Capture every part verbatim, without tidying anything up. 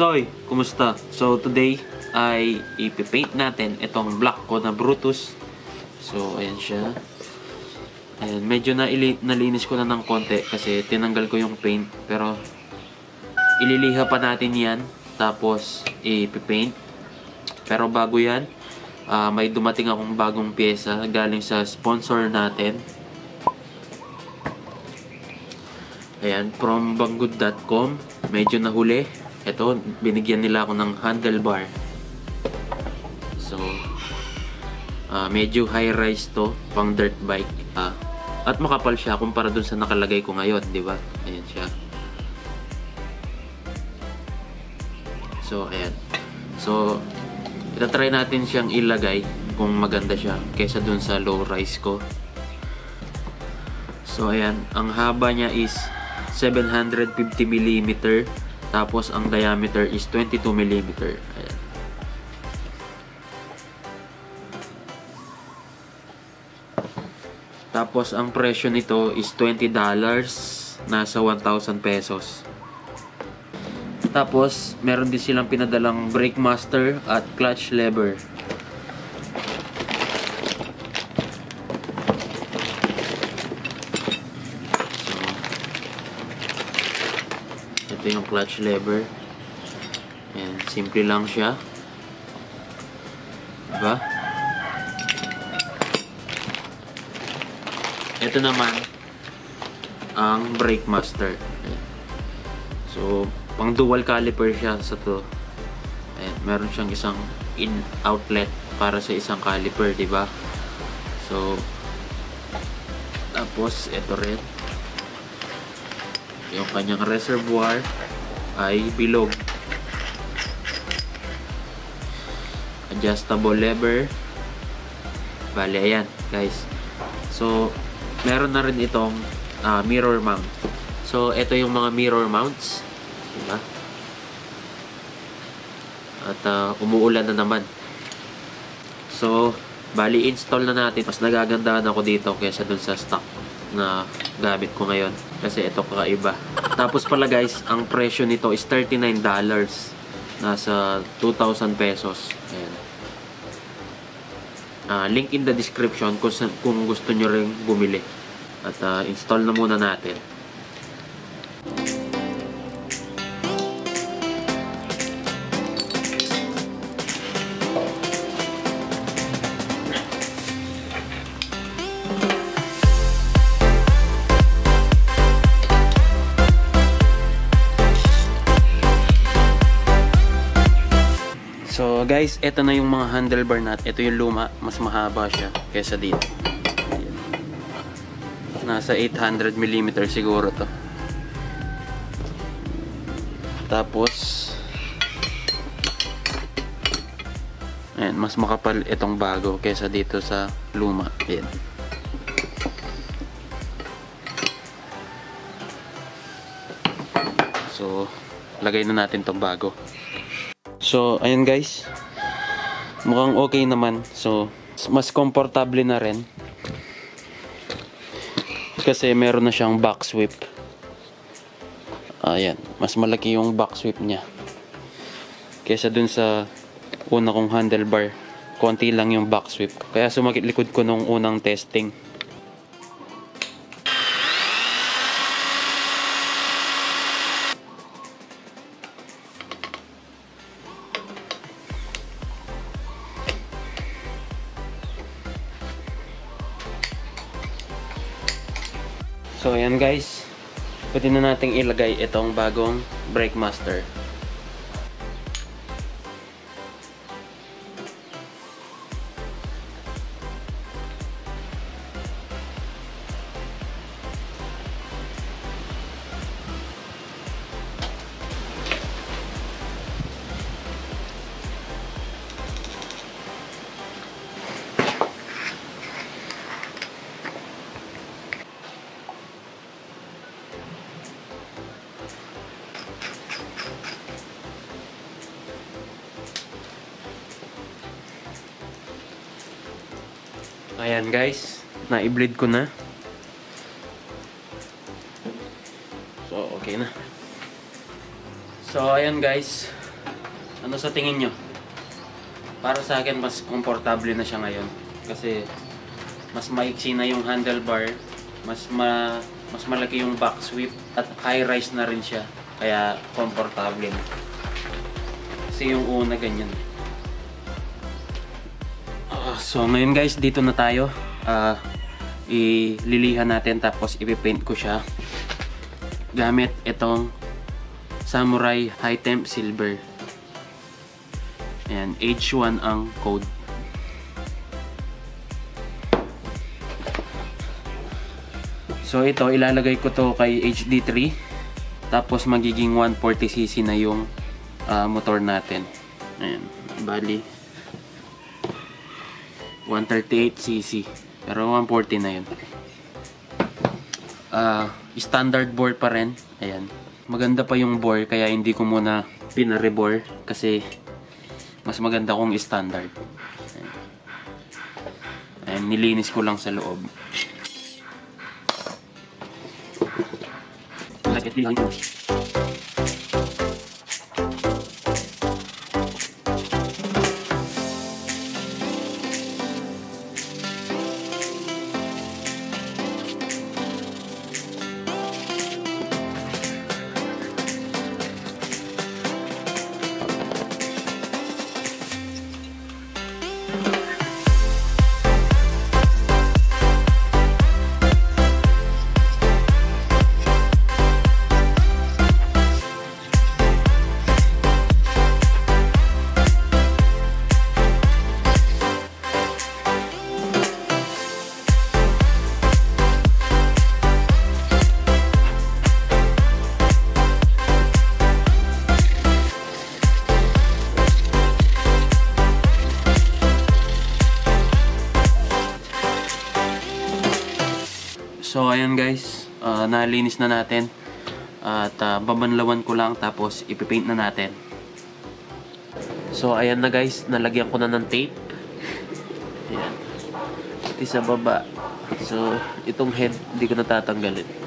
Soy! Kumusta? So today ay ipipaint natin itong black ko na Brutus. So ayan siya. Ayan, medyo na nalinis ko na ng konti kasi tinanggal ko yung paint. Pero ililiha pa natin yan tapos ipipaint. Pero bago yan, uh, may dumating akong bagong pyesa galing sa sponsor natin. Ayan, from banggood dot com. Medyo nahuli. Ito, binigyan nila ako ng handlebar. So, uh, medyo high-rise to, pang dirt bike. Uh, at makapal siya kumpara dun sa nakalagay ko ngayon, di ba? Ayan siya. So, ayan. So, itatry natin siyang ilagay kung maganda siya kesa dun sa low-rise ko. So, ayan. Ang haba niya is seven hundred fifty millimeters, tapos ang diameter is twenty-two millimeters. Ayan. Tapos ang presyo nito is twenty dollars, nasa one thousand pesos. Tapos meron din silang pinadalang Brakemaster at clutch lever. Ito yung clutch lever. Ayan, simple lang siya. Diba? Ito naman ang Brakemaster. Ayan. So, pang dual caliper siya sa to. Ayan, meron siyang isang in outlet para sa isang caliper, diba? So, tapos ito rin. Yung kanyang reservoir ay bilog. Adjustable lever. Bale, ayan guys. So, meron na rin itong uh, mirror mount. So, ito yung mga mirror mounts. Diba? At uh, umuulan na naman. So, bali install na natin. Mas nagagandaan ako dito kaysa dun sa stock na gamit ko ngayon kasi ito kakaiba. Tapos pala guys, ang presyo nito is thirty-nine dollars, nasa two thousand pesos. Ayan. Uh, link in the description kung, kung gusto nyo rin bumili. At uh, install na muna natin. So guys, ito na yung mga handlebar natin. Ito yung luma, mas mahaba siya kaysa dito. Nasa eight hundred millimeters siguro to. Tapos ayan, mas makapal itong bago kaysa dito sa luma. Ayan. So, lagay na natin itong bago. So, ayan guys, mukhang okay naman. So, mas komportable na rin. Kasi meron na siyang back sweep. Ayan, mas malaki yung back sweep niya. Kesa dun sa una kong handlebar, konti lang yung back sweep. Kaya sumakit likod ko nung unang testing. So, ayan guys, pwede na nating ilagay itong bagong Brakemaster. Ayan guys, na-i-bleed ko na. So, okay na. So, ayan guys, Ano sa tingin nyo? Para sa akin, mas komportable na siya ngayon. Kasi mas maiksi na yung handlebar, mas, ma, mas malaki yung back sweep, at high-rise na rin siya. Kaya komportable na. Kasi yung una ganyan. Uh, so ngayon guys, dito na tayo. Uh, ililihan natin tapos ipipaint ko siya. Gamit itong Samurai High Temp Silver. Ayan, H one ang code. So ito, ilalagay ko to kay H D three. Tapos magiging one forty c c na yung uh, motor natin. Ayan, bali one thirty-eight c c. Pero one forty na yun. Uh, standard bore pa rin. Ayan. Maganda pa yung bore kaya hindi ko muna pinarebore. Kasi mas maganda kung standard. Ayan, nilinis ko lang sa loob. So ayan guys, uh, nalinis na natin at uh, babanlawan ko lang tapos ipipaint na natin. So ayan na guys, nalagyan ko na ng tape. Ayan. Ito sa baba. So itong head hindi ko na tatanggalin.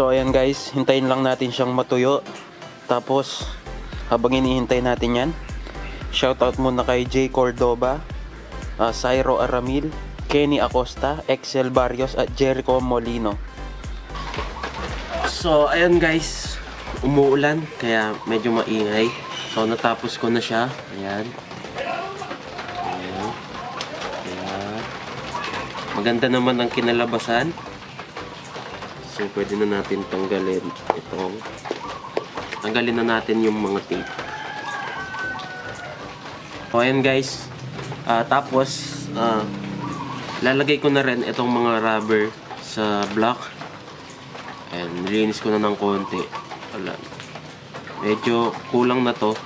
So ayan guys, hintayin lang natin siyang matuyo. Tapos habang hinihintay natin yan, shoutout muna kay J Cordoba, uh, Cyro Aramil, Kenny Acosta, Excel Barrios at Jerico Molino. So ayan guys, umuulan kaya medyo maingay. So natapos ko na siya. Ayan. Ayan. Ayan. Maganda naman ang kinalabasan. So, pwede na natin tanggalin itong tanggalin na natin yung mga tape. So, ayan guys. Uh, tapos, uh, lalagay ko na rin itong mga rubber sa block. And, nilinis ko na ng konti. Wala. Medyo kulang na to.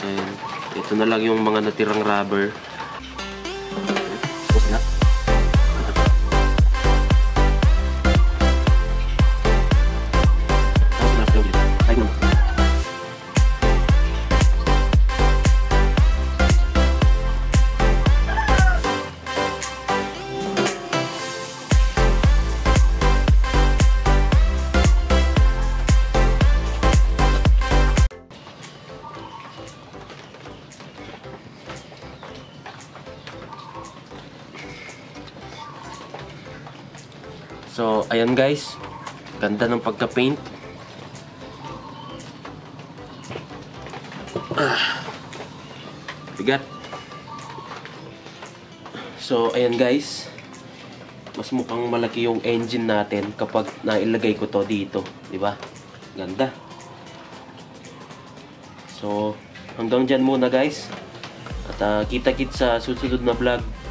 And, ito na lang yung mga natirang rubber. So, ayan guys. Ganda ng pagka-paint. Ah, bigat. So, ayan guys. Mas mukhang malaki yung engine natin kapag nailagay ko to dito. Diba? Ganda. So, hanggang dyan muna guys. At uh, kita-kit sa susunod na vlog.